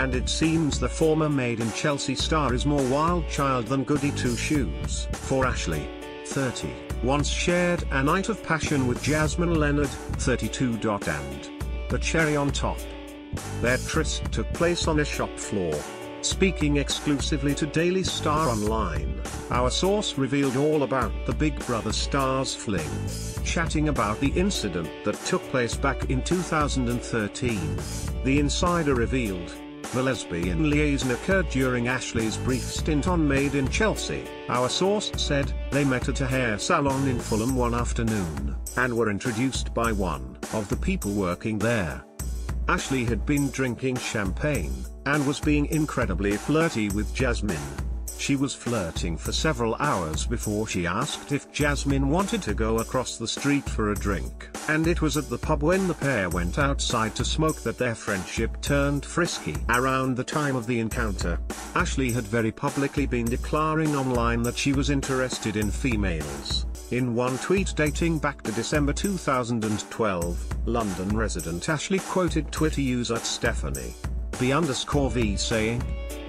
and it seems the former Made in Chelsea star is more wild child than goody two-shoes. For Ashley, 30, once shared a night of passion with Jasmine Lennard, 32. And the cherry on top. Their tryst took place on a shop floor. Speaking exclusively to Daily Star Online, our source revealed all about the Big Brother star's fling, chatting about the incident that took place back in 2013. The insider revealed, the lesbian liaison occurred during Ashley's brief stint on Made in Chelsea. Our source said, they met at a hair salon in Fulham one afternoon, and were introduced by one of the people working there. Ashley had been drinking champagne, and was being incredibly flirty with Jasmine. She was flirting for several hours before she asked if Jasmine wanted to go across the street for a drink, and it was at the pub when the pair went outside to smoke that their friendship turned frisky. Around the time of the encounter, Ashley had very publicly been declaring online that she was interested in females. In one tweet dating back to December 2012, London resident Ashley quoted Twitter user Stephanie The underscore V saying,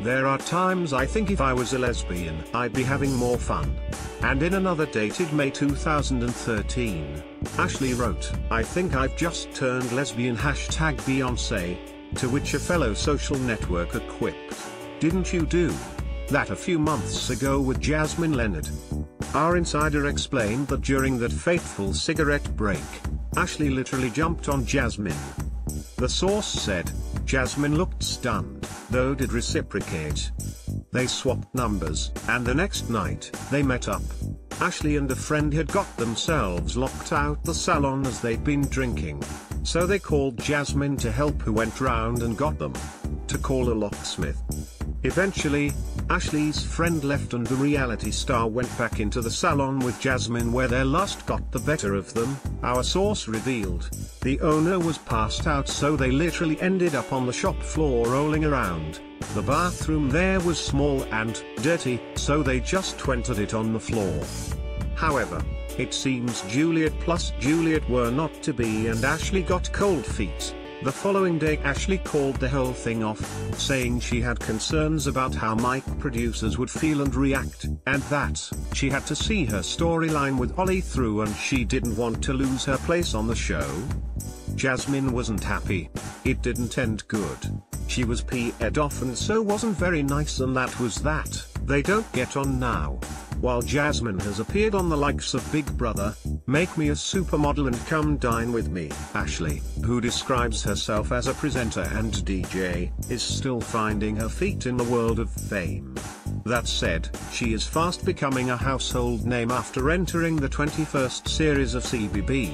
"There are times I think if I was a lesbian, I'd be having more fun." And in another dated May 2013, Ashley wrote, "I think I've just turned lesbian #Beyonce, to which a fellow social networker quipped, "Didn't you do that a few months ago with Jasmine Lennard?" Our insider explained that during that fateful cigarette break, Ashley literally jumped on Jasmine. The source said, Jasmine looked stunned, though did reciprocate. They swapped numbers, and the next night, they met up. Ashley and a friend had got themselves locked out the salon as they'd been drinking. So they called Jasmine to help, who went round and got them to call a locksmith. Eventually, Ashley's friend left and the reality star went back into the salon with Jasmine, where their lust got the better of them, our source revealed. The owner was passed out, so they literally ended up on the shop floor rolling around. The bathroom there was small and dirty, so they just went at it on the floor. However, it seems Juliet plus Juliet were not to be, and Ashley got cold feet. The following day Ashley called the whole thing off, saying she had concerns about how mic producers would feel and react, and that she had to see her storyline with Ollie through and she didn't want to lose her place on the show. Jasmine wasn't happy. It didn't end good. She was peed off and so wasn't very nice, and that was that. They don't get on now. While Jasmine has appeared on the likes of Big Brother, Make Me a Supermodel and Come Dine With Me, Ashley, who describes herself as a presenter and DJ, is still finding her feet in the world of fame. That said, she is fast becoming a household name after entering the 21st series of CBB.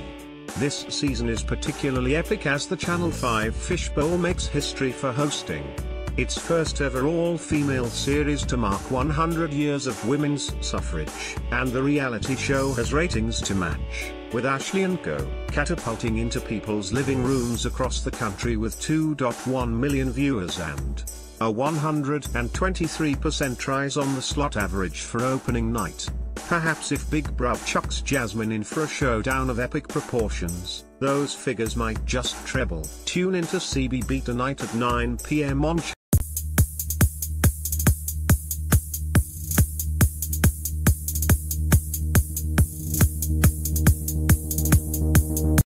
This season is particularly epic as the Channel 5 Fishbowl makes history for hosting its first ever all-female series to mark 100 years of women's suffrage, and the reality show has ratings to match, with Ashley & Co. catapulting into people's living rooms across the country with 2.1 million viewers and a 123% rise on the slot average for opening night. Perhaps if Big Brother chucks Jasmine in for a showdown of epic proportions, those figures might just treble. Tune into CBB tonight at 9 p.m. on